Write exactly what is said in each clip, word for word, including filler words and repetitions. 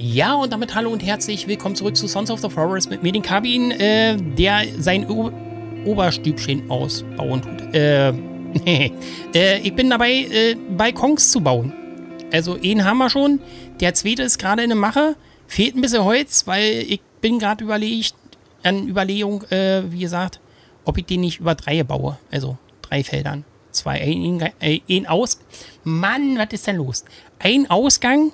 Ja, und damit hallo und herzlich willkommen zurück zu Sons of the Forest mit mir, den Cabin, äh, der sein o Oberstübchen ausbauen tut. Äh, äh, ich bin dabei, äh, Balkons zu bauen. Also, einen haben wir schon. Der zweite ist gerade in der Mache. Fehlt ein bisschen Holz, weil ich bin gerade überlegt, an Überlegung, äh, wie gesagt, ob ich den nicht über drei baue. Also, drei Feldern. Zwei, ein, ein, ein Aus... Mann, was ist denn los? Ein Ausgang...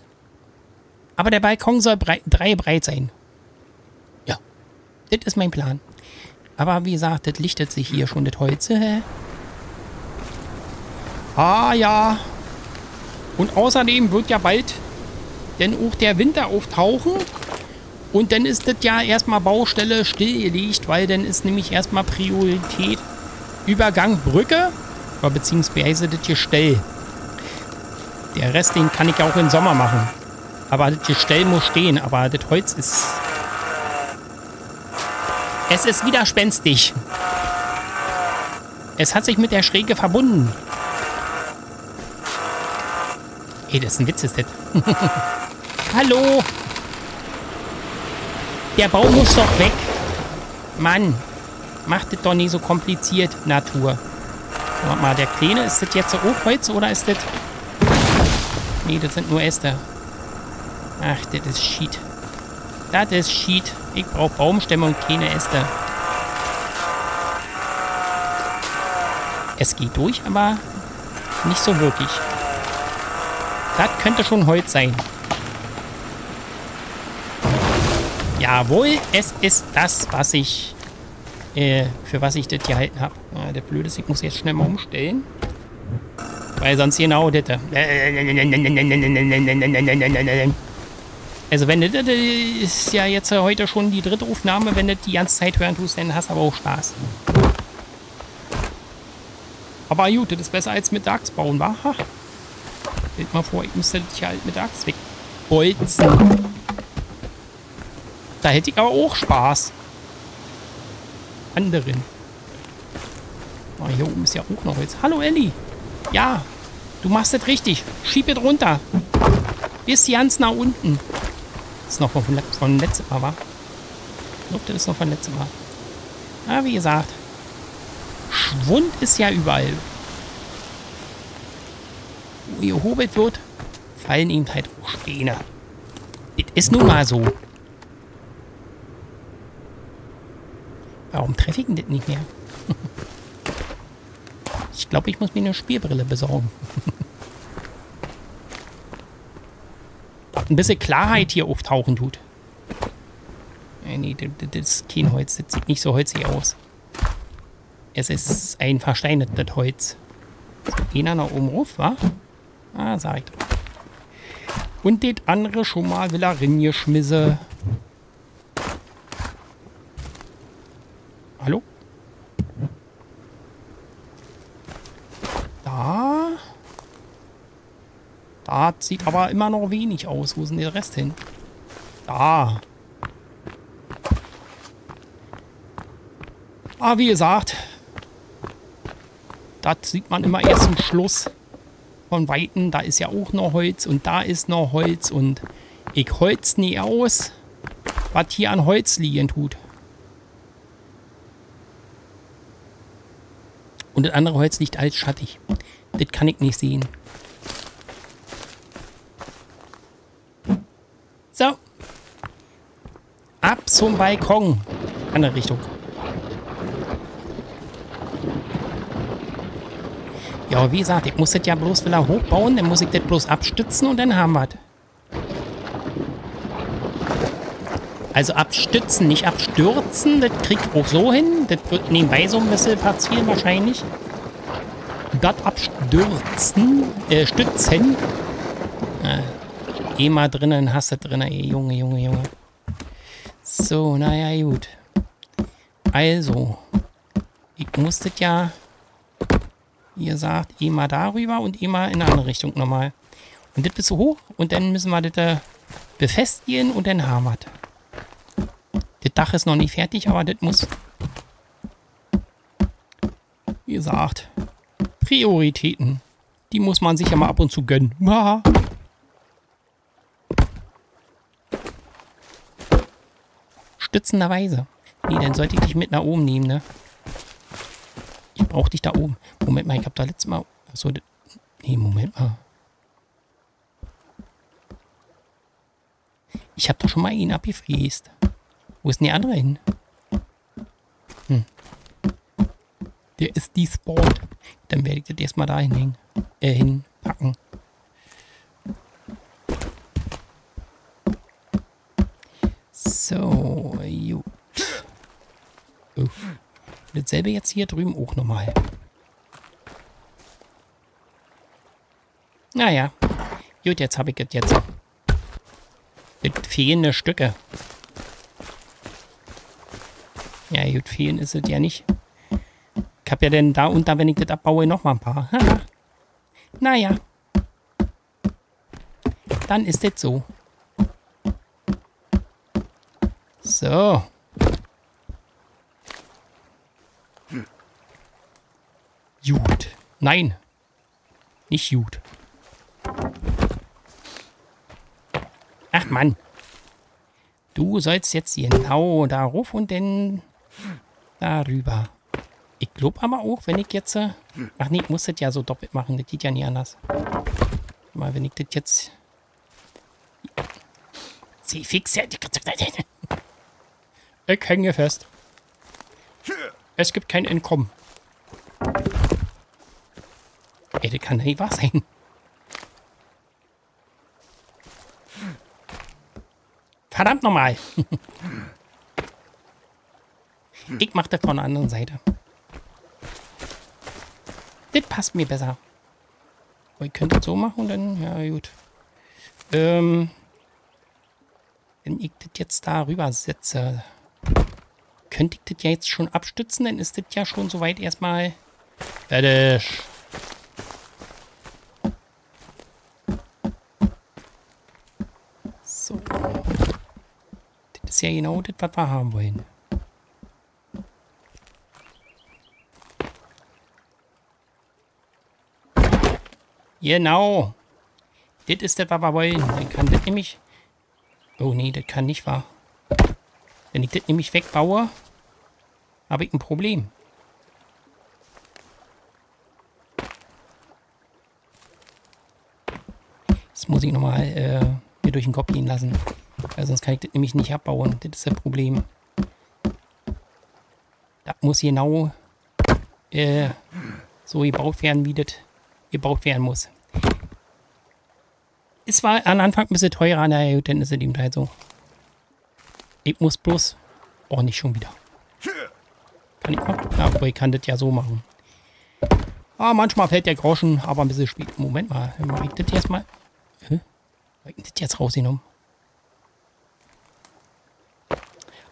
Aber der Balkon soll brei drei breit sein. Ja. Das ist mein Plan. Aber wie gesagt, das lichtet sich hier schon, das Holz. Ah ja. Und außerdem wird ja bald dann auch der Winter auftauchen. Und dann ist das ja erstmal Baustelle stillgelegt, weil dann ist nämlich erstmal Priorität Übergang Brücke. Oder beziehungsweise das Gestell. Der Rest, den kann ich ja auch im Sommer machen. Aber das Gestell muss stehen, aber das Holz ist... Es ist widerspenstig. Es hat sich mit der Schräge verbunden. Ey, das ist ein Witz, ist das. Hallo! Der Bau muss doch weg. Mann, macht das doch nicht so kompliziert, Natur. Warte mal, der Kleine, ist das jetzt auch Holz oder ist das... Nee, das sind nur Äste. Ach, das ist Shit. Das ist Shit. Ich brauche Baumstämme und keine Äste. Es geht durch, aber nicht so wirklich. Das könnte schon Holz sein. Jawohl, es ist das, was ich... Äh, für was ich das gehalten habe. Ah, der Blöde ist, ich muss jetzt schnell mal umstellen. Weil sonst genau das... Also wenn das, das ist ja jetzt heute schon die dritte Aufnahme, wenn du die ganze Zeit hören tust, dann hast du aber auch Spaß. Aber gut, das ist besser als mit Axt bauen, wa? Bild mal vor, ich müsste das ja halt mit Axt wegbolzen. Da hätte ich aber auch Spaß. Anderen. Oh, hier oben ist ja auch noch Holz. Hallo Elli. Ja, du machst das richtig. Schieb es runter. Bis ganz nach unten. Das ist noch von, von letztem Mal, war. Ich glaube, das ist noch von letztem Mal. Aber wie gesagt, Schwund ist ja überall. Wo ihr hobelt wird, fallen ihm halt auch Späne. Das ist nun mal so. Warum treffe ich denn das nicht mehr? Ich glaube, ich muss mir eine Spielbrille besorgen. Ein bisschen Klarheit hier auftauchen tut. Nee, nee, das, das ist kein Holz. Das sieht nicht so holzig aus. Es ist ein versteinertes Holz. Einer nach oben ruf, wa? Ah, sag ich doch. Und das andere schon mal will er reingeschmissen. Hallo? Da... Da sieht aber immer noch wenig aus. Wo ist denn der Rest hin? Da. Aber wie gesagt, das sieht man immer erst zum Schluss von Weitem. Da ist ja auch noch Holz und da ist noch Holz und ich holz nie aus, was hier an Holz liegen tut. Und das andere Holz liegt alles schattig. Das kann ich nicht sehen. So. Ab zum Balkon. Andere Richtung. Ja, wie gesagt, ich muss das ja bloß wieder hochbauen, dann muss ich das bloß abstützen und dann haben wir das. Also abstützen, nicht abstürzen, das kriegt auch so hin. Das wird nebenbei so ein bisschen passieren wahrscheinlich. Das abstürzen, äh, stützen. Äh. Geh mal drinnen, hast du drinnen, Junge, Junge, Junge. So, naja, gut. Also, ich muss das ja, wie gesagt, eh mal darüber und eh mal in eine andere Richtung nochmal. Und das bis so hoch und dann müssen wir das da befestigen und dann haben wir das. Das Dach ist noch nicht fertig, aber das muss, wie gesagt, Prioritäten. Die muss man sich ja mal ab und zu gönnen. Haha. unterstützenderweise. Nee, dann sollte ich dich mit nach oben nehmen, ne? Ich brauche dich da oben. Moment mal, ich habe da letztes Mal... Achso, nee, Moment mal. Ich habe doch schon mal ihn abgefräst. Wo ist denn der andere hin? Hm. Der ist despawned. Dann werde ich das erstmal da hinhängen. Äh, hinpacken. So, gut. Oh. Dasselbe jetzt hier drüben auch nochmal. Naja. Gut, jetzt habe ich das jetzt. Das fehlende Stücke. Ja, gut, fehlen ist es ja nicht. Ich habe ja denn da und da, wenn ich das abbaue, nochmal ein paar. Naja. Dann ist das so. So. Gut. Nein. Nicht gut. Ach Mann. Du sollst jetzt genau da ruf und dann darüber. Ich glaube aber auch, wenn ich jetzt... Ach nee, ich muss das ja so doppelt machen. Das geht ja nie anders. Mal, wenn ich das jetzt... Sie fixe. Ich hänge fest. Es gibt kein Entkommen. Ey, das kann nicht wahr sein. Verdammt nochmal. Ich mache das von der anderen Seite. Das passt mir besser. Aber ihr könnt das so machen, dann... Ja, gut. Ähm... Wenn ich das jetzt da rüber setze, könnte ich das ja jetzt schon abstützen, dann ist das ja schon soweit erstmal fertig. So. Das ist ja genau das, was wir haben wollen. Genau. Das ist das, was wir wollen. Dann kann das nämlich... Oh nee, das kann nicht wahr. Wenn ich das nämlich wegbaue, habe ich ein Problem. Das muss ich nochmal äh, mir durch den Kopf gehen lassen. Weil sonst kann ich das nämlich nicht abbauen. Das ist das Problem. Das muss genau äh, so gebaut werden, wie das gebaut werden muss. Es war am Anfang ein bisschen teurer, naja, dann ist es eben halt so. Ich muss bloß... Oh, nicht schon wieder. Kann ich machen? Ja, aber ich kann das ja so machen. Ah, manchmal fällt der Groschen, aber ein bisschen spät. Moment mal, mache ich das jetzt mal... Hä? Habe ich das jetzt rausgenommen?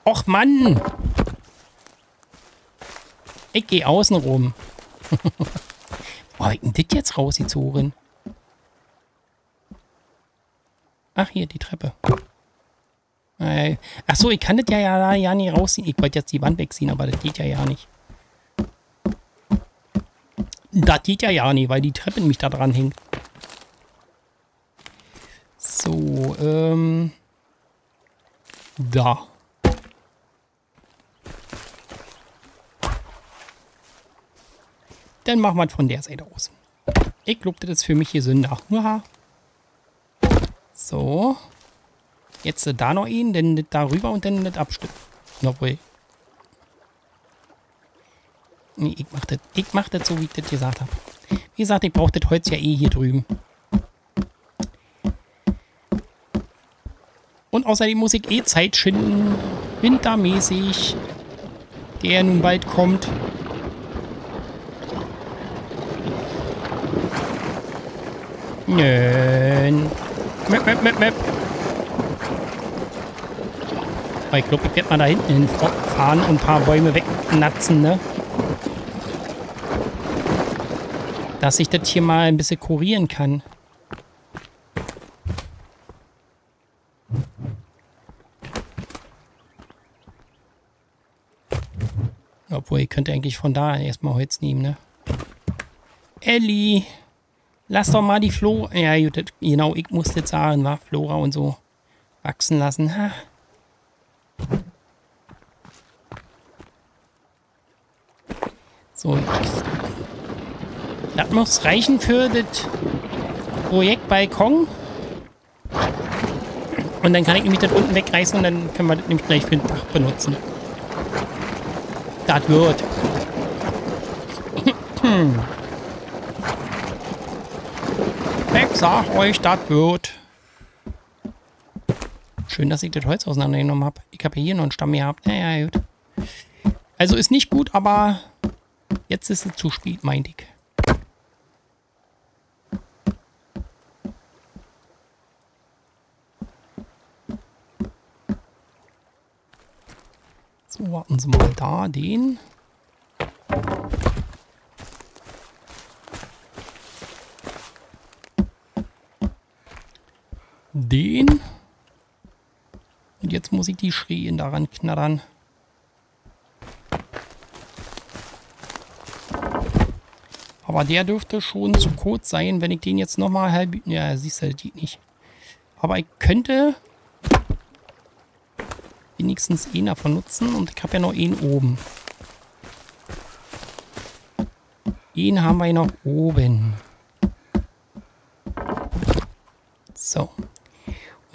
Och, Mann! Ich gehe außen rum. Oh, habe ich das jetzt rausgezogen? Ach, hier, die Treppe. Äh, ach so, ich kann das ja, ja, ja nicht rausziehen. Ich wollte jetzt die Wand wegziehen, aber das geht ja ja nicht. Das geht ja ja nicht, weil die Treppe nämlich da dran hängt. So, ähm... Da. Dann machen wir es von der Seite aus. Ich glaube, das ist für mich hier Sünder. Haha. So. Jetzt äh, da noch ihn, dann das darüber und dann das abstücken. Obwohl. Nee, ich mach das. Ich mach das so, wie ich das gesagt habe. Wie gesagt, ich brauche das Holz ja eh hier drüben. Und außerdem muss ich eh Zeit schinden. Wintermäßig. Der nun bald kommt. Nö. Möp, möp, möp, möp. Oh, ich glaube, ich werde mal da hinten hinfahren und ein paar Bäume wegnatzen, ne? Dass ich das hier mal ein bisschen kurieren kann. Obwohl, ich könnte eigentlich von da erstmal Holz nehmen, ne? Ellie! Lass doch mal die Flora... Ja, genau, ich muss jetzt sagen, war Flora und so wachsen lassen. Ha. Das muss reichen für das Projekt Balkon. Und dann kann ich nämlich das unten wegreißen und dann können wir das nämlich gleich für den Dach benutzen. Das wird. Ich sag euch, das wird. Schön, dass ich das Holz auseinandergenommen habe. Ich habe hier noch einen Stamm gehabt. Naja, gut. Also ist nicht gut, aber jetzt ist es zu spät, meinte ich. So, warten Sie mal da, den. Den. Und jetzt muss ich die Schrien daran knattern. Aber der dürfte schon zu kurz sein, wenn ich den jetzt nochmal halb... Ja, siehst du, die nicht. Aber ich könnte... wenigstens einen davon nutzen und ich habe ja noch einen oben. Einen haben wir noch oben. So.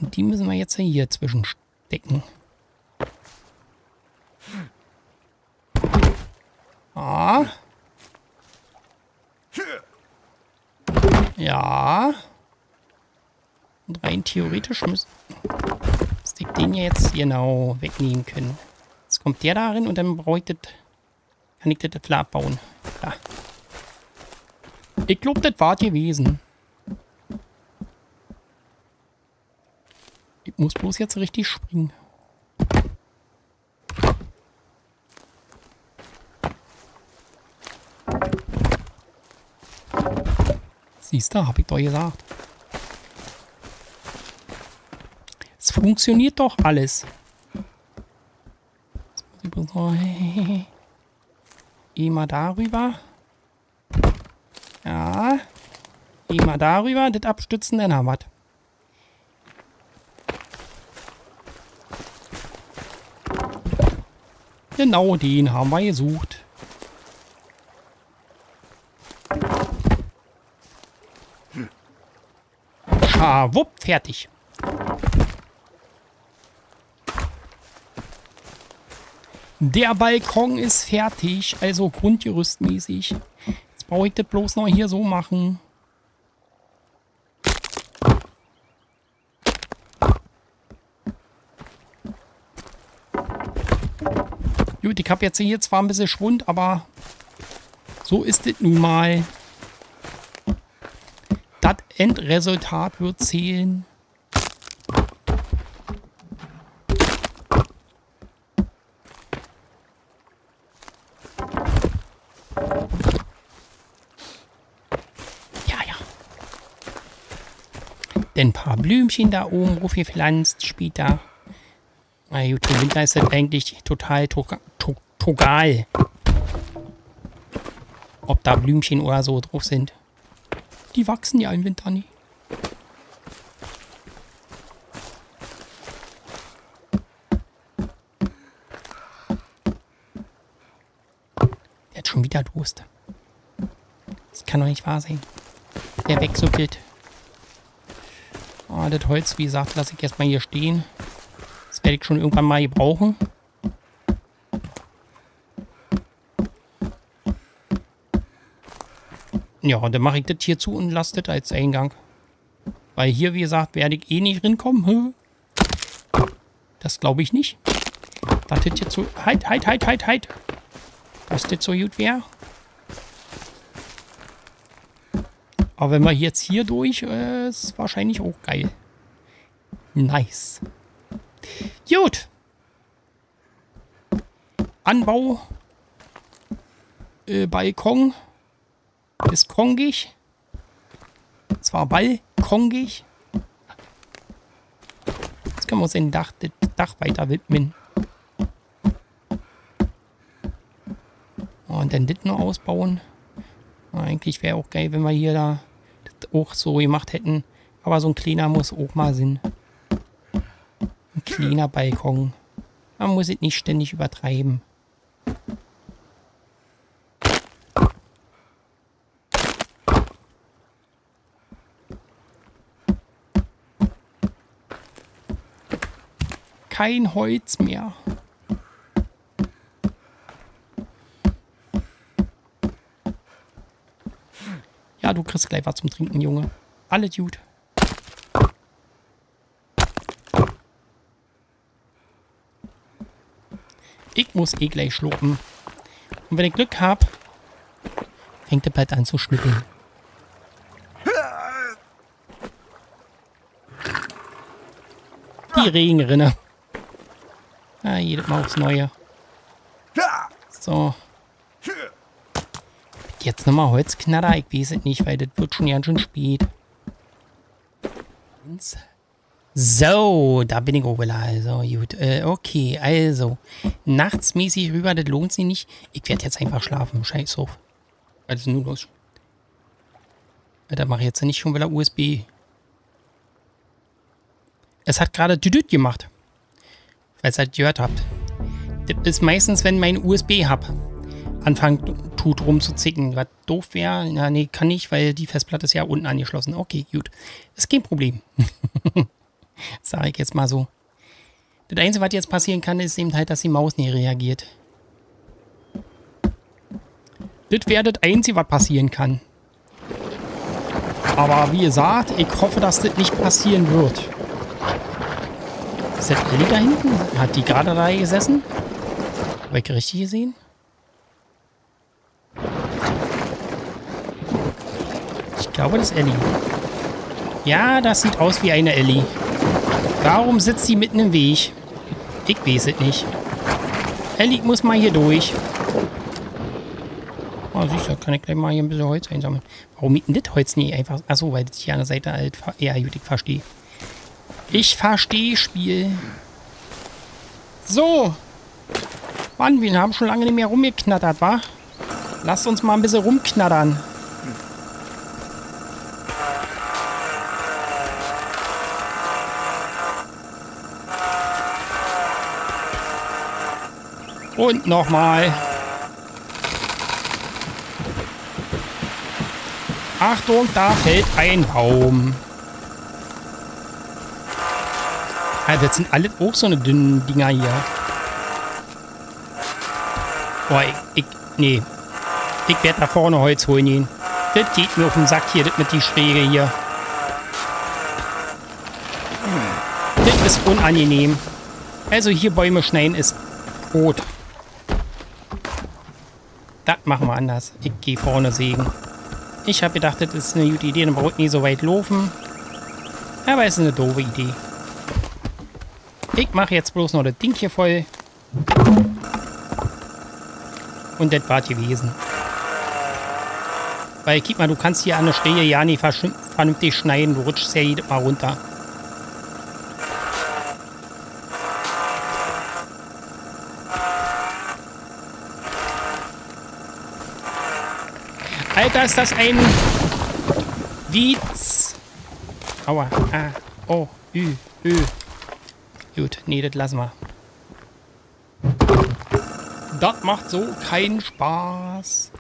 Und die müssen wir jetzt hier zwischenstecken. Ah. Ja. Und rein theoretisch müssen... den jetzt genau wegnehmen können. Jetzt kommt der darin und dann brauche ich das, kann ich das klar abbauen. Ja. Ich glaube, das war gewesen. Ich muss bloß jetzt richtig springen. Siehst du, habe ich doch gesagt. Funktioniert doch alles. Immer darüber. Ja. Immer darüber. Das abstützen, dann haben wir das. Genau den haben wir gesucht. Schawupp, fertig. Der Balkon ist fertig, also grundgerüstmäßig. Jetzt brauche ich das bloß noch hier so machen. Gut, ich habe jetzt hier zwar ein bisschen Schwund, aber so ist es nun mal. Das Endresultat wird zählen. Ein paar Blümchen da oben, wo viel pflanzt, später. Na gut, im Winter ist das eigentlich total togal, to to ob da Blümchen oder so drauf sind. Die wachsen ja im Winter nie. Der hat schon wieder Durst. Das kann doch nicht wahr sein. Der wegsuppelt. Ah, das Holz, wie gesagt, lasse ich erstmal hier stehen. Das werde ich schon irgendwann mal gebrauchen. Ja, und dann mache ich das hier zu und lasse das als Eingang. Weil hier, wie gesagt, werde ich eh nicht rinkommen. Das glaube ich nicht. Das ist jetzt so... Halt, halt, halt, halt, halt. Dass das so gut wäre. Aber wenn wir jetzt hier durch, äh, ist wahrscheinlich auch geil. Nice. Gut. Anbau. Äh, Balkon. Ist kongig. Zwar balkongig. Jetzt können wir uns den Dach, das Dach weiter widmen. Und dann das noch ausbauen. Eigentlich wäre auch geil, wenn wir hier da das auch so gemacht hätten. Aber so ein kleiner muss auch mal Sinn. Ein kleiner Balkon. Man muss es nicht ständig übertreiben. kein Holz mehr. Ja, du kriegst gleich was zum Trinken, Junge. Alles gut. Ich muss eh gleich schlucken. Und wenn ich Glück habe, fängt er bald an zu schnippeln. Die Regenrinne. Ah, jedes Mal aufs Neue. So. Jetzt nochmal Holzknatter. Ich weiß es nicht, weil das wird schon ganz schön spät. Und so, da bin ich auch wieder. Also, gut. Äh, okay, also. Nachtsmäßig rüber, das lohnt sich nicht. Ich werde jetzt einfach schlafen. Scheiß drauf. Was ist denn nun los? Da mache ich jetzt nicht schon wieder U S B. Es hat gerade düdüt gemacht. Falls ihr das gehört habt. Das ist meistens, wenn mein U S B-Hub anfängt, tut rumzuzicken. Was doof wäre. Na, nee, kann nicht, weil die Festplatte ist ja unten angeschlossen. Okay, gut. Ist kein Problem. Sage ich jetzt mal so. Das Einzige, was jetzt passieren kann, ist eben halt, dass die Maus nicht reagiert. Das wäre das Einzige, was passieren kann. Aber wie gesagt, ich hoffe, dass das nicht passieren wird. Ist das Ellie da hinten? Hat die gerade da gesessen? Habe ich richtig gesehen? Ich glaube, das ist Ellie. Ja, das sieht aus wie eine Ellie. Warum sitzt sie mitten im Weg? Ich weiß es nicht. Ellie muss mal hier durch. Oh, siehst du, kann ich gleich mal hier ein bisschen Holz einsammeln. Warum mitten das Holz nicht einfach? Achso, weil das hier an der Seite halt. Ja, gut, ich verstehe. Ich verstehe Spiel. So. Mann, wir haben schon lange nicht mehr rumgeknattert, wa? Lasst uns mal ein bisschen rumknattern. Und nochmal. Achtung, da fällt ein Baum. Alter, jetzt sind alle auch so eine dünnen Dinger hier. Boah, ich, ich nee. Ich werde da vorne Holz holen gehen. Das geht mir auf den Sack hier, das mit die Schräge hier. Das ist unangenehm. Also hier Bäume schneiden ist rot. Das machen wir anders. Ich gehe vorne sägen. Ich habe gedacht, das ist eine gute Idee, dann braucht nie so weit laufen. Aber es ist eine doofe Idee. Ich mache jetzt bloß noch das Ding hier voll. Und das war's gewesen. Weil, guck mal, du kannst hier an der Schräge ja nicht vernünftig schneiden. Du rutschst ja jedes Mal runter. Alter, ist das ein Witz. Aua. Ah. Oh. Ü. Ü. Gut. Nee, das lassen wir. Das macht so keinen Spaß.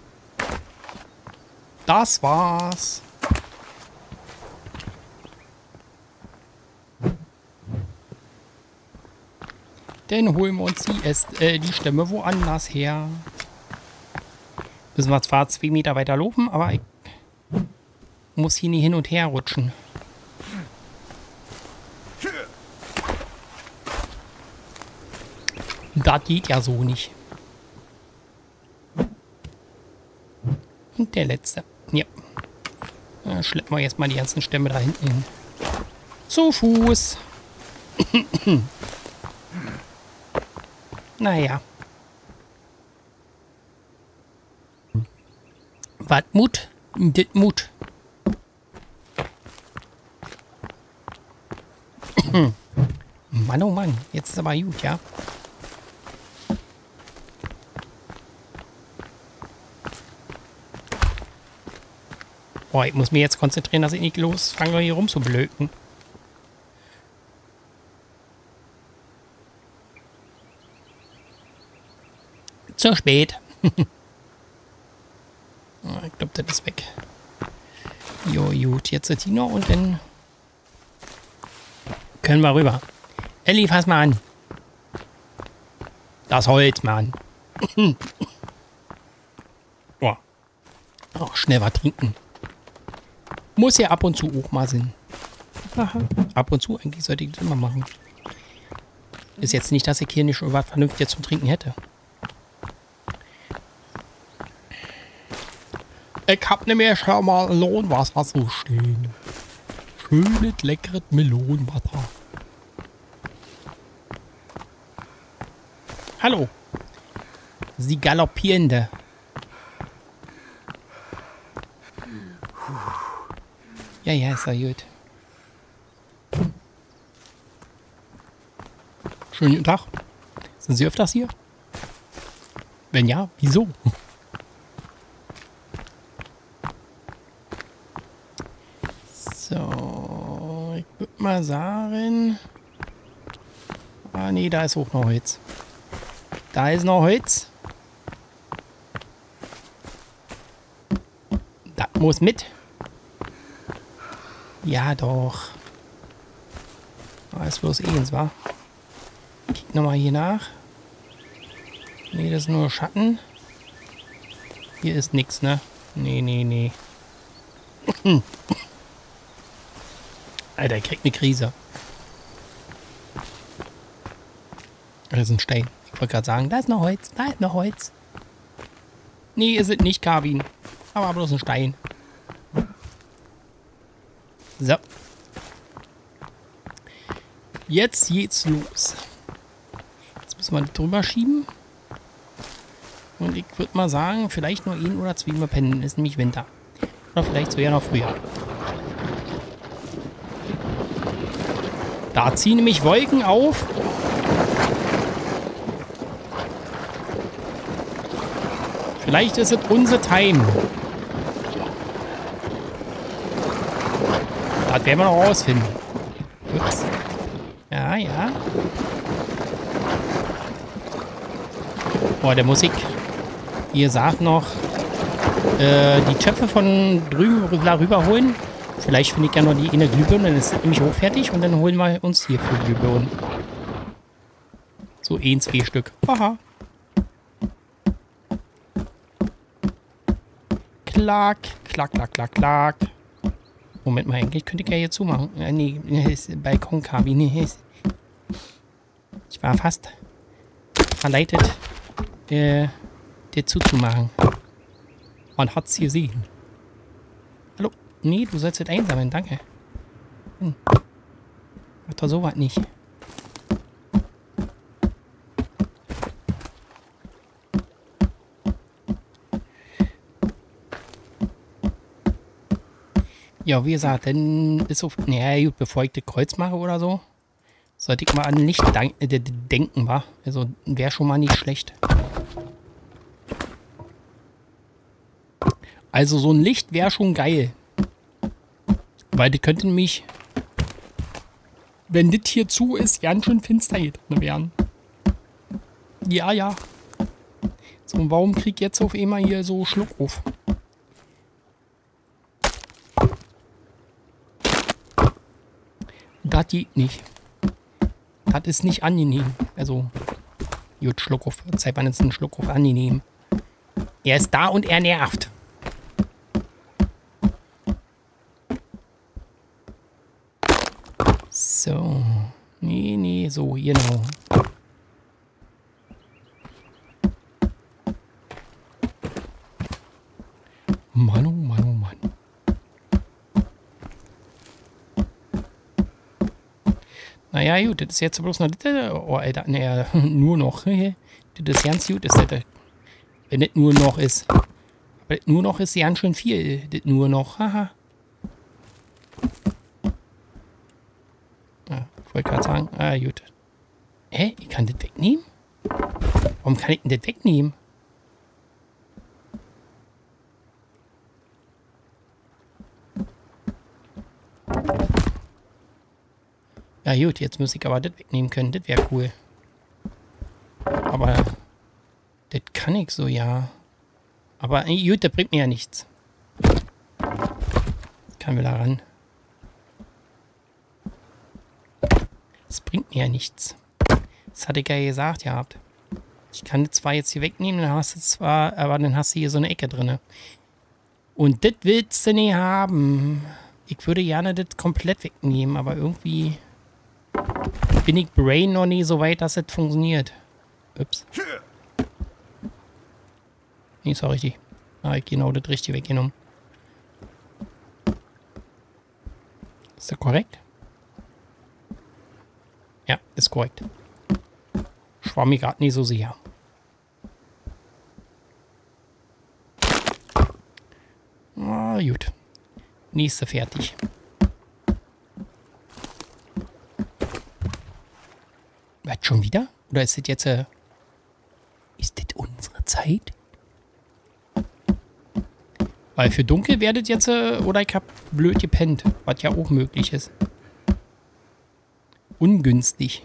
Das war's. Dann holen wir uns die, Äst äh, die Stämme woanders her. Müssen wir zwar zwei Meter weiter laufen, aber ich muss hier nie hin und her rutschen. Das geht ja so nicht. Und der letzte. Ja. Dann schleppen wir jetzt mal die ganzen Stämme da hinten hin. Zu Fuß. Naja. Was Mut? Das Mut. Mann, oh Mann. Jetzt ist aber gut, ja? Oh, ich muss mich jetzt konzentrieren, dass ich nicht losfange, hier rumzublöken. Zu spät. Ich glaube, das ist weg. Jo, gut, jetzt ist die noch und dann können wir rüber. Ellie, fass mal an. Das Holz, Mann. Oh. Oh, schnell was trinken. Muss ja ab und zu auch mal sein. Aha. Ab und zu eigentlich sollte ich das immer machen. Ist jetzt nicht, dass ich hier nicht was Vernünftiges zum Trinken hätte. Ich hab nämlich schon mal Melonenwasser so stehen. Schönes, leckeres Melonenwasser. Hallo. Sie galoppierende. Ja, ja, ist ja gut. Schönen guten Tag. Sind Sie öfters hier? Wenn ja, wieso? So, ich würde mal sagen... Ah, nee, da ist auch noch Holz. Da ist noch Holz. Das muss mit. Ja, doch. Da ist bloß eh, wa? Kick nochmal hier nach. Nee, das ist nur Schatten. Hier ist nichts, ne? Nee, nee, nee. Alter, ich krieg eine Krise. Das ist ein Stein. Ich wollte gerade sagen, da ist noch Holz, da ist noch Holz. Nee, ist es nicht, Kabin. Aber bloß ein Stein. So. Jetzt geht's los. Jetzt müssen wir drüber schieben. Und ich würde mal sagen, vielleicht nur ein oder zwei Mal pennen. Ist nämlich Winter. Oder vielleicht sogar noch früher. Da ziehen nämlich Wolken auf. Vielleicht ist es unser Time. Das werden wir noch rausfinden. Ups. Ja, ja. Boah, der Musik. Ihr sagt noch, äh, die Töpfe von drüben rüberholen. Vielleicht finde ich ja noch die in der Glühbirne, dann ist nämlich auch fertig und dann holen wir uns hier für Glühbirnen. So ein, zwei Stück. Aha. Klack, klack, klack, klack, klack. Moment mal, eigentlich könnte ich ja hier zumachen. Äh, nee, ist Balkonkabine. Ich war fast verleitet, äh, dir zuzumachen. Man hat's hier gesehen. Hallo? Nee, du sollst es einsammeln, danke. Hm. Mach doch sowas nicht. Ja, wie gesagt, dann bis auf... Naja, gut, bevor ich das Kreuz mache oder so, sollte ich mal an Licht denken, wa? Also, wäre schon mal nicht schlecht. Also, so ein Licht wäre schon geil. Weil das könnte nämlich, wenn das hier zu ist, ganz schön finster hier drin werden. Ja, ja. So, und warum krieg ich jetzt auf einmal hier so Schluck auf? Das geht nicht. Das ist nicht angenehm. Also, gut, Schluckauf. Zeit, wann ist ein Schluckauf angenehm? Er ist da und er nervt. So. Nee, nee, so, genau. Mann, oh Mann, oh Mann. Naja, gut, das ist jetzt bloß noch... Oh, Alter, naja, nur noch. Das ist ganz gut, das hätte... Wenn das nur noch ist. Aber das nur noch ist ganz schön viel. Das nur noch, haha. Ah, ich wollte gerade sagen, ah, gut. Hä, ich kann das wegnehmen? Warum kann ich denn das wegnehmen? Ja gut, jetzt muss ich aber das wegnehmen können. Das wäre cool. Aber das kann ich so, ja. Aber gut, das bringt mir ja nichts. Das kann wir da ran. Das bringt mir ja nichts. Das hatte ich ja gesagt gehabt. Ja. Ich kann zwar jetzt hier wegnehmen, dann hast du zwar, aber dann hast du hier so eine Ecke drin. Und das willst du nicht haben. Ich würde gerne das komplett wegnehmen, aber irgendwie bin ich Brain noch nie so weit, dass das funktioniert. Ups. Nee, ist auch richtig. Ah, ich genau das richtig weggenommen. Ist das korrekt? Ja, ist korrekt. Ich war mir gerade nicht so sicher. Ah, gut. Nächste fertig. Was, schon wieder? Oder ist das jetzt... Äh, ist das unsere Zeit? Weil für dunkel werdet jetzt... Äh, oder ich hab blöd gepennt. Was ja auch möglich ist. Ungünstig.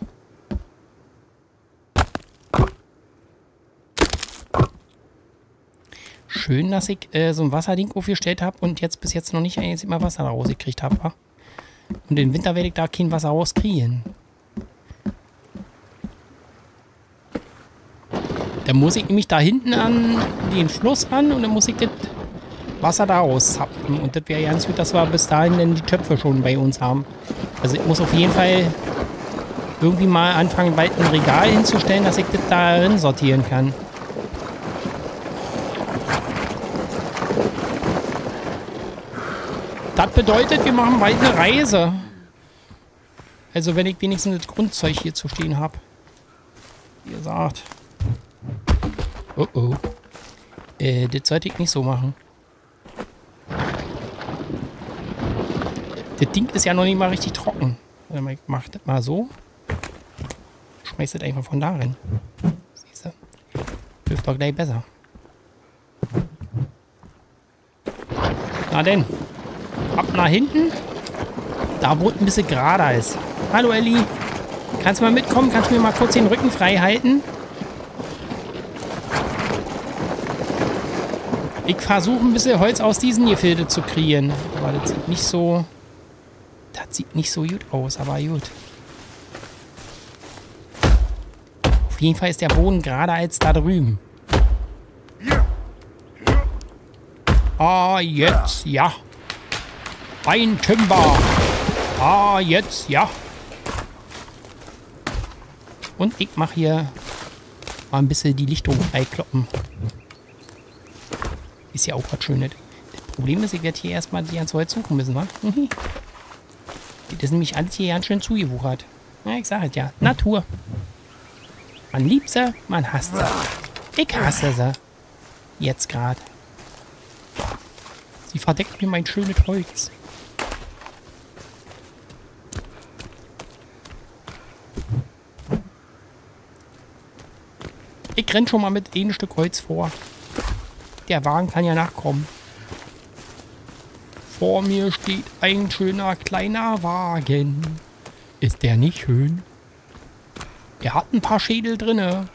Schön, dass ich äh, so ein Wasserding aufgestellt habe und jetzt bis jetzt noch nicht jetzt immer Wasser rausgekriegt habe. Und im Winter werde ich da kein Wasser rauskriegen. Dann muss ich nämlich da hinten an den Fluss ran und dann muss ich das Wasser da rauszapfen. Und das wäre ganz gut, dass wir bis dahin dann die Töpfe schon bei uns haben. Also ich muss auf jeden Fall irgendwie mal anfangen, bald ein Regal hinzustellen, dass ich das darin sortieren kann. Das bedeutet, wir machen bald eine Reise. Also wenn ich wenigstens das Grundzeug hier zu stehen habe. Wie gesagt. Oh oh. Äh, das sollte ich nicht so machen. Das Ding ist ja noch nicht mal richtig trocken. Ich mach das mal so. Schmeiß das einfach von da rein. Siehst du? Hilft doch gleich besser. Na denn. Ab nach hinten. Da, wo es ein bisschen gerader ist. Hallo, Elli. Kannst du mal mitkommen? Kannst du mir mal kurz den Rücken frei halten? Ich versuche ein bisschen Holz aus diesen Gefilde zu kriegen. Aber das sieht nicht so... Das sieht nicht so gut aus, aber gut. Auf jeden Fall ist der Boden gerader als da drüben. Ah, jetzt, ja. Ein Timber. Ah, jetzt, ja. Und ich mache hier mal ein bisschen die Lichtung freikloppen. Ist ja auch was Schönes. Das Problem ist, ich werde hier erstmal die ganze Holz suchen müssen, wa? Das ist nämlich alles hier ganz schön zugewuchert. Ja, ich sage es ja. Natur. Man liebt sie, man hasst sie. Ich hasse sie. Jetzt gerade. Sie verdeckt mir mein schönes Holz. Ich renn schon mal mit einem Stück Holz vor. Der Wagen kann ja nachkommen. Vor mir steht ein schöner kleiner Wagen. Ist der nicht schön? Der hat ein paar Schädel drinne.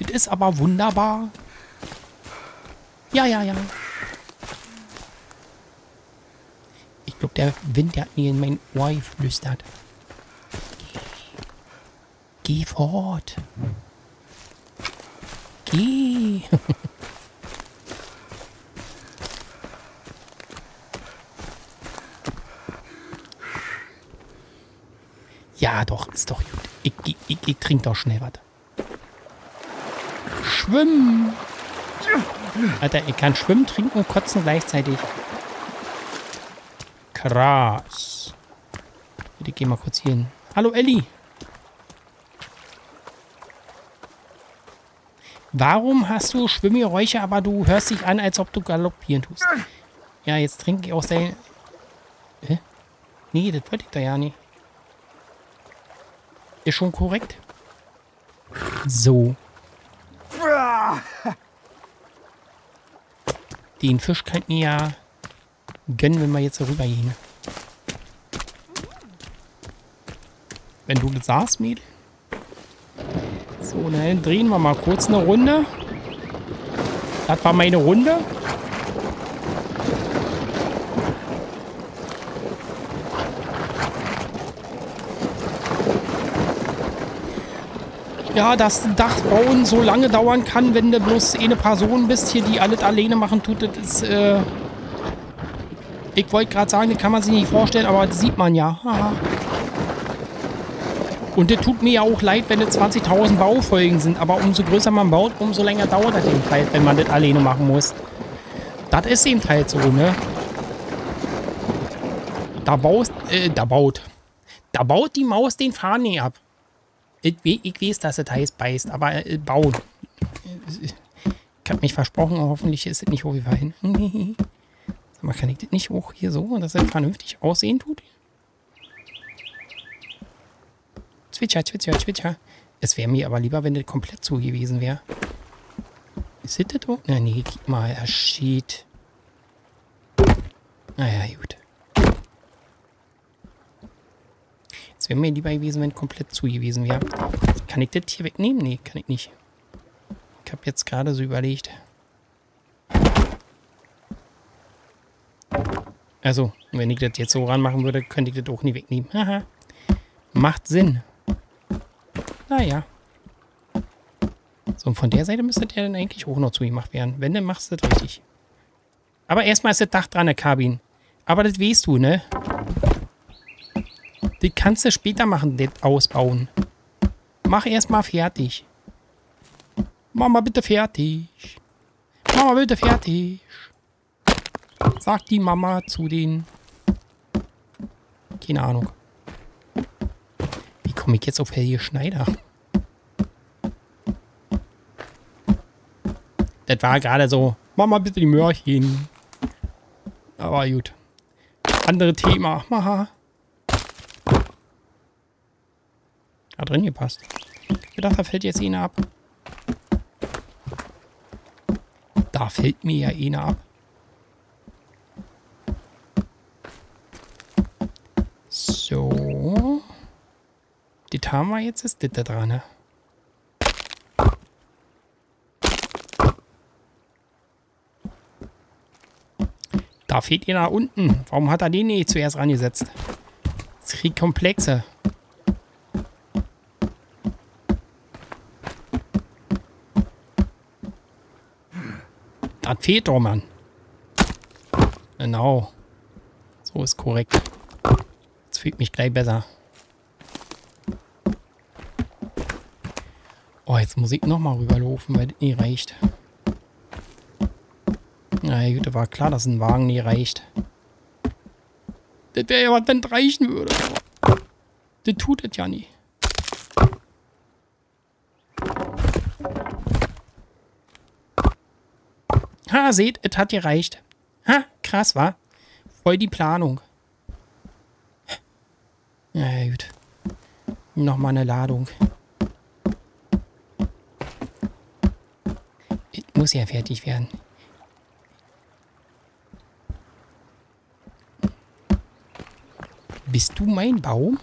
Das ist aber wunderbar. Ja, ja, ja. Ich glaube, der Wind hat mir in mein Ohr geflüstert. Geh. Geh fort. Geh. Ja, doch, ist doch gut. Ich, ich, ich, ich trinke doch schnell was. Schwimmen. Alter, ich kann schwimmen, trinken und kotzen gleichzeitig. Krass. Ich gehe mal kurz hier hin. Hallo, Elli. Warum hast du Schwimmgeräusche, aber du hörst dich an, als ob du galoppieren tust? Ja, jetzt trinke ich aus der... Hä? Nee, das wollte ich da ja nicht. Ist schon korrekt. So. Den Fisch könnten wir ja gönnen, wenn wir jetzt hier rüber gehen. Wenn du das sagst, Mädel. So, dann drehen wir mal kurz eine Runde. Das war meine Runde. ja, dass Dach bauen so lange dauern kann, wenn du bloß eine Person bist, hier, die alles alleine machen tut, das ist, äh ich wollte gerade sagen, das kann man sich nicht vorstellen, aber das sieht man ja. Aha. Und das tut mir ja auch leid, wenn es zwanzigtausend Baufolgen sind, aber umso größer man baut, umso länger dauert das eben halt, wenn man das alleine machen muss. Das ist eben halt so, ne? Da baust, äh, da baut. Da baut die Maus den Fahnee ab. Ich, ich weiß, dass es heiß beißt, aber äh, bauen. Ich habe mich versprochen, hoffentlich ist es nicht hochgefallen. Man kann ich das nicht hoch hier so, dass es vernünftig aussehen tut. Zwitscher, zwitscher, zwitscher. Es wäre mir aber lieber, wenn das komplett zu gewesen wäre. Ist das das? Na nee, gib mal, er schied. Naja, gut. Es wäre mir lieber gewesen, wenn es komplett zu gewesen wäre. Kann ich das hier wegnehmen? Nee, kann ich nicht. Ich habe jetzt gerade so überlegt. Also, wenn ich das jetzt so ranmachen würde, könnte ich das auch nie wegnehmen. Haha. Macht Sinn. Naja. So, und von der Seite müsste der dann eigentlich auch noch zugemacht werden. Wenn, dann machst du das richtig. Aber erstmal ist das Dach dran, der Kabin. Aber das weißt du, ne? Das kannst du später machen, das ausbauen. Mach erstmal fertig. Mach mal bitte fertig. Mach mal bitte fertig. Sagt die Mama zu den... Keine Ahnung. Wie komme ich jetzt auf Helge Schneider? Das war gerade so. Mama, bitte die Möhrchen. Aber gut. Andere Thema. Haha. Da drin gepasst. Ich dachte, da fällt jetzt eine ab. Da fällt mir ja eine ab. So. Das haben wir jetzt, ist das da dran, ne? Da fehlt ihr nach unten. Warum hat er den nicht zuerst rangesetzt? Das kriegt komplexe. Das fehlt doch, Mann. Genau. So ist korrekt. Das fühlt mich gleich besser. Oh, jetzt muss ich nochmal rüberlaufen, weil das nicht reicht. Na gut, war klar, dass ein Wagen nicht reicht. Das wäre ja was, wenn es reichen würde. Das tut es ja nie. Ha, seht, es hat gereicht. Ha, krass, war. Voll die Planung. Na ja, gut. Nochmal eine Ladung. Es muss ja fertig werden. Bist du mein Baum?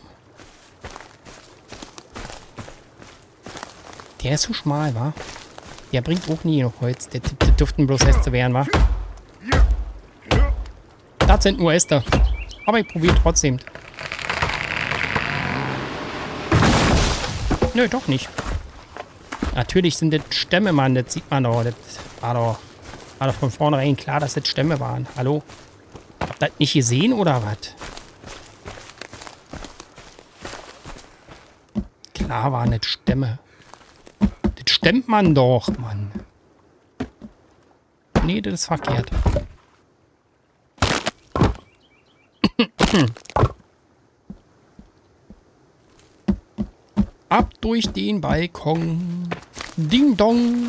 Der ist so schmal, wa? Der bringt auch nie noch Holz. Der, der dürften bloß Äste werden, wa? Das sind nur Äste. Aber ich probiere trotzdem. Nö, doch nicht. Natürlich sind das Stämme, Mann. Das sieht man doch. Das war doch, war doch von vornherein klar, dass das Stämme waren. Hallo? Habt ihr das nicht gesehen oder was? Klar waren das Stämme. Das stemmt man doch, Mann. Nee, das ist verkehrt. Ab durch den Balkon. Ding dong.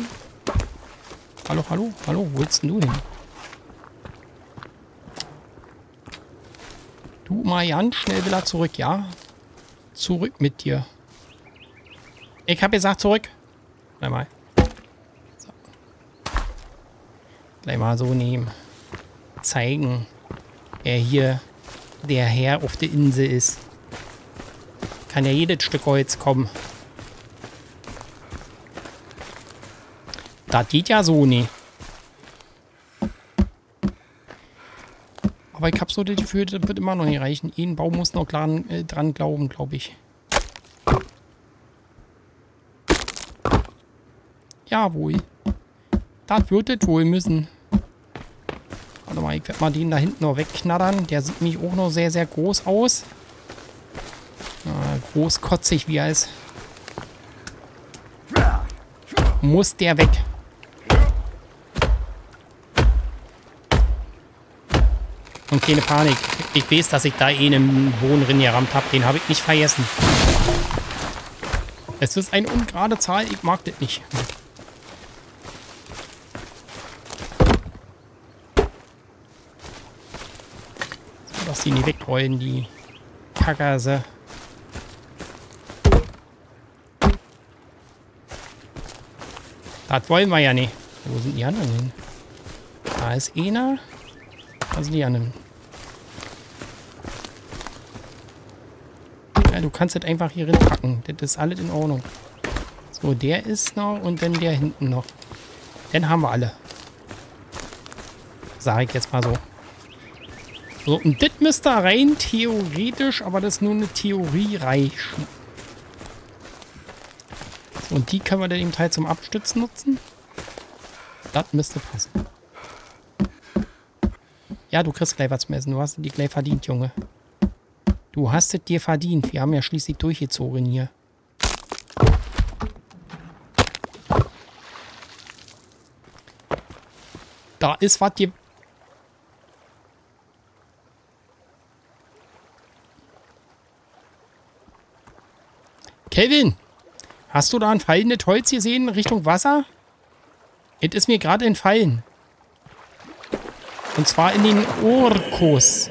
Hallo, hallo, hallo. Wo willst denn du hin? Du, Marianne, schnell wieder zurück, ja? Zurück mit dir. Ich hab gesagt, zurück. Einmal. So. Gleich mal so nehmen. Zeigen, wer hier der Herr auf der Insel ist. Kann ja jedes Stück Holz kommen. Das geht ja so nicht. Aber ich habe so das Gefühl, das wird immer noch nicht reichen. Jeden Baum muss noch dran, äh, dran glauben, glaube ich. Jawohl. Das wird es wohl müssen. Warte mal, ich werde mal den da hinten noch wegknattern. Der sieht mich auch noch sehr, sehr groß aus. Ah, großkotzig, wie er ist. Muss der weg. Und keine Panik. Ich weiß, dass ich da eh einen Boden drin gerammt habe. Den habe ich nicht vergessen. Es ist eine ungerade Zahl. Ich mag das nicht. So, dass die nicht wegrollen, die Kackase. Das wollen wir ja nicht. Wo sind die anderen hin? Da ist einer. Da sind die anderen. Ja, du kannst das einfach hier rein packen. Das ist alles in Ordnung. So, der ist noch und dann der hinten noch. Dann haben wir alle. Sag ich jetzt mal so. So, und das müsste rein theoretisch, aber das ist nur eine Theorie reichen. Und die können wir dann im Teil zum Abstützen nutzen. Das müsste passen. Ja, du kriegst gleich was zum Essen. Du hast es dir gleich verdient, Junge. Du hast es dir verdient. Wir haben ja schließlich durchgezogen hier. Da ist was hier. Kevin! Hast du da ein fallendes Holz gesehen Richtung Wasser? Es ist mir gerade entfallen. Und zwar in den Orkus.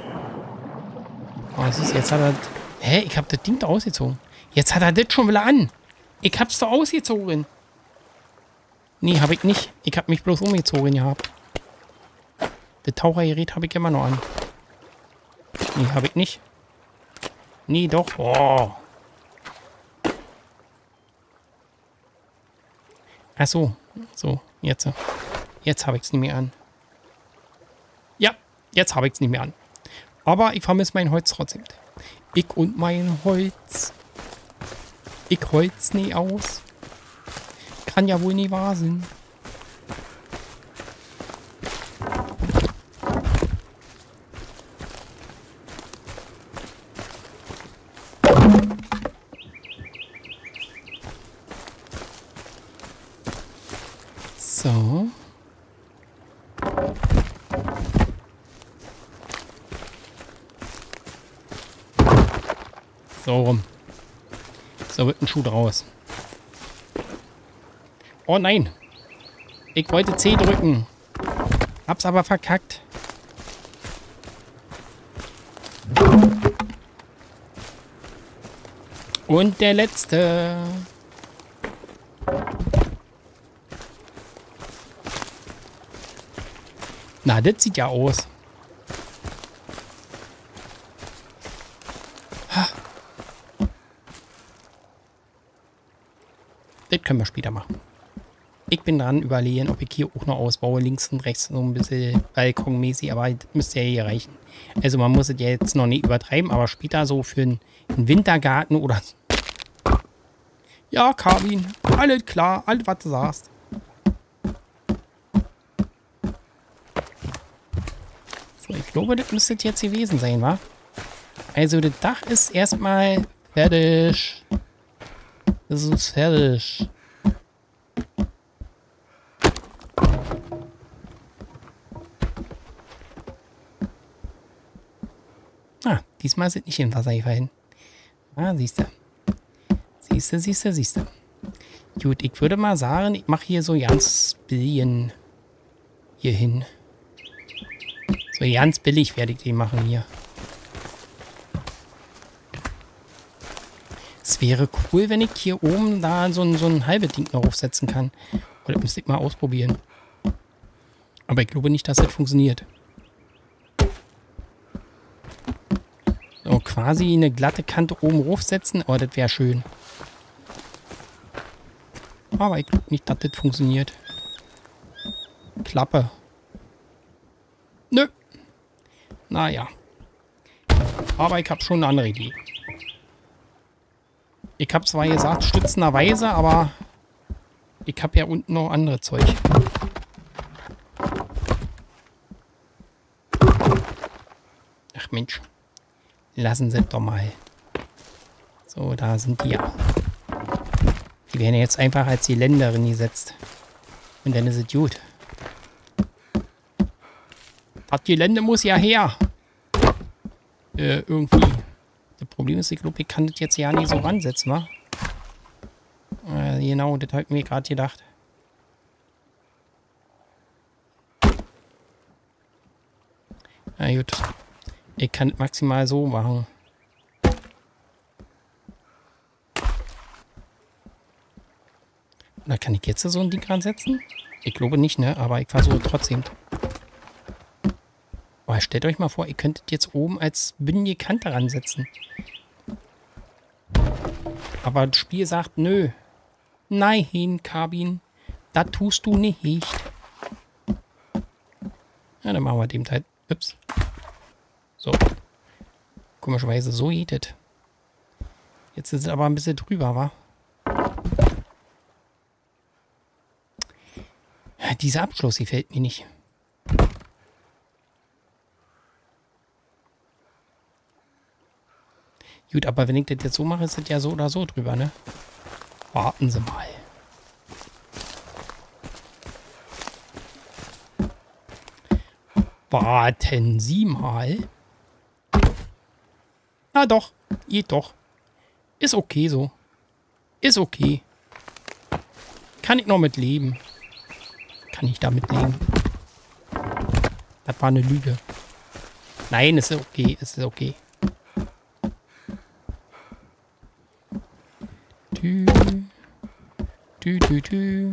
Oh, das ist, jetzt hat er... Hä? Ich hab das Ding da ausgezogen. Jetzt hat er das schon wieder an. Ich hab's da ausgezogen. Nee, hab ich nicht. Ich hab mich bloß umgezogen gehabt. Das Tauchergerät habe ich immer noch an. Nee, hab ich nicht. Nee, doch. Oh. Ach so, so, jetzt. Jetzt habe ich es nicht mehr an. Ja, jetzt habe ich es nicht mehr an. Aber ich vermisse mein Holz trotzdem. Ich und mein Holz. Ich holz nie aus. Kann ja wohl nie wahr sein. So. So rum. So wird ein Schuh draus. Oh nein. Ich wollte C drücken. Hab's aber verkackt. Und der letzte. Na, das sieht ja aus. Ha. Das können wir später machen. Ich bin dran, überlegen, ob ich hier auch noch ausbaue. Links und rechts so ein bisschen balkonmäßig, aber das müsste ja hier reichen. Also man muss es ja jetzt noch nicht übertreiben, aber später so für einen Wintergarten oder so. Ja, Kabin, alles klar, alles was du sagst. Ich glaube, das müsste jetzt gewesen sein, wa? Also, das Dach ist erstmal fertig. Das ist fertig. Ah, diesmal sind nicht im Wasser gefallen. Ah, siehst du. Siehst du, siehst du, siehst du. Gut, ich würde mal sagen, ich mache hier so ganz bisschen hier hin. So, ganz billig werde ich die machen hier. Es wäre cool, wenn ich hier oben da so ein, so ein halbes Ding noch aufsetzen kann. Oder müsste ich mal ausprobieren. Aber ich glaube nicht, dass das funktioniert. So, quasi eine glatte Kante oben aufsetzen. Oh, das wäre schön. Aber ich glaube nicht, dass das funktioniert. Klappe. Nö. Naja. Aber ich habe schon eine andere Idee. Ich habe zwar gesagt, stützenderweise, aber Ich habe ja unten noch andere Zeug. Ach Mensch. Lassen Sie doch mal. So, da sind die ja. Die werden jetzt einfach als Geländerin gesetzt. Und dann ist es gut. Das Gelände muss ja her. Äh, irgendwie. Das Problem ist, ich glaube, ich kann das jetzt ja nicht so ransetzen, wa? Äh, genau, das habe ich mir gerade gedacht. Na gut. Ich kann das maximal so machen. Oder kann ich jetzt so ein Ding ransetzen? Ich glaube nicht, ne? Aber ich versuche trotzdem. Aber stellt euch mal vor, ihr könntet jetzt oben als bündige Kante ransetzen. Aber das Spiel sagt, nö. Nein, Kabin. Das tust du nicht. Ja, dann machen wir dem Teil. Ups. So. Komischerweise so geht das. Jetzt ist es aber ein bisschen drüber, wa? Dieser Abschluss, die fällt mir nicht. Gut, aber wenn ich das jetzt so mache, ist das ja so oder so drüber, ne? Warten Sie mal. Warten Sie mal. Na doch, geht doch. Ist okay so. Ist okay. Kann ich noch mit leben. Kann ich damit leben. Das war eine Lüge. Nein, es ist okay, es ist okay. Tü, tü, tü, tü.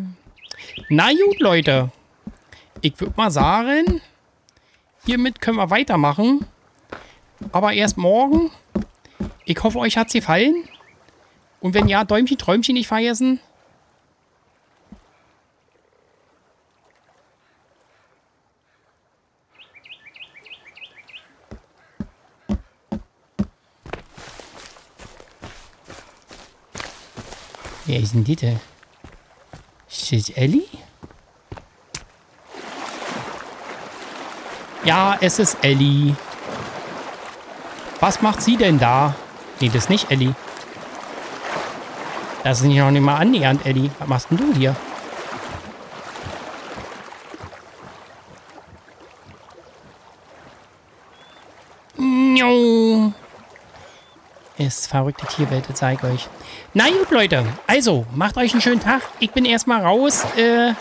Na gut, Leute. Ich würde mal sagen, hiermit können wir weitermachen. Aber erst morgen. Ich hoffe, euch hat es gefallen. Und wenn ja, Däumchen, Träumchen nicht vergessen. Wer ist denn die da? Ist das Ellie? Ja, es ist Ellie. Was macht sie denn da? Nee, das ist nicht Ellie. Das ist nicht noch nicht mal annähernd, Ellie. Was machst denn du hier? Ist verrückte Tierwelt, das zeige ich euch. Na gut, Leute. Also, macht euch einen schönen Tag. Ich bin erstmal raus. Äh,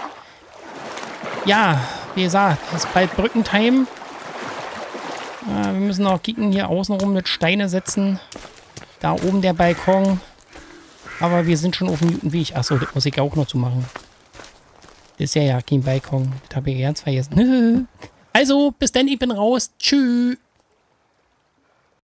ja, wie gesagt, es ist bald Brückentime. Äh, wir müssen noch kicken hier außenrum mit Steine setzen. Da oben der Balkon. Aber wir sind schon auf dem guten Weg. Achso, das muss ich auch noch zu machen. Das ist ja ja kein Balkon. Das habe ich ganz vergessen. Also, bis dann, ich bin raus. Tschüss.